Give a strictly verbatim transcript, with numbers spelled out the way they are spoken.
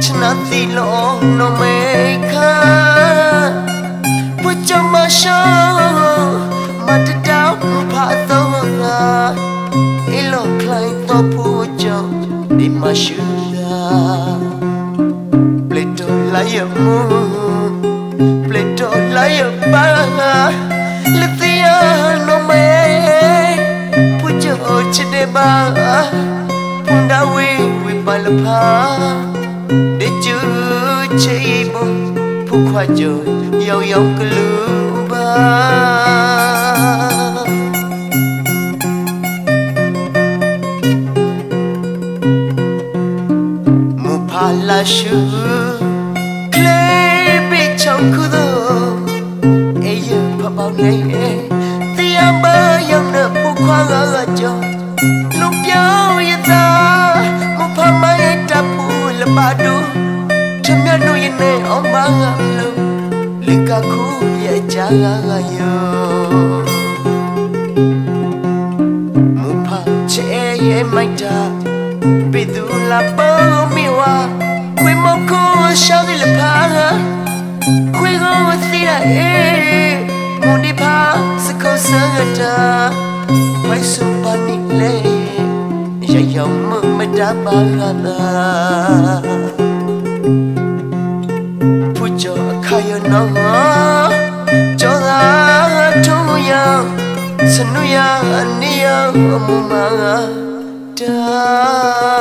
Tonight Dilo no meka pucha masha matadau phatona ilo klai to pucha di mashuda pleto layamu pleto layabana lithia no me pucha chideba pundawi wi balapha Chu chei bong phukwa joy yau yau kluba mu phala shu klei bi chong kudo eyu phapau nei e tiam ba yau na phukwa ga joy lu pyao ya ta mu phama ya ta phul ba du Chamiano yene omanga lu likaku ya jaga yo Mupa cheye maita bidula pomiwa Kwimoko shadi lapara Kwigo thira e Mundipa sikosangata Paisupani le Yayamu medabarana Cho khayo no cho da thuya sanuya niya mumanga da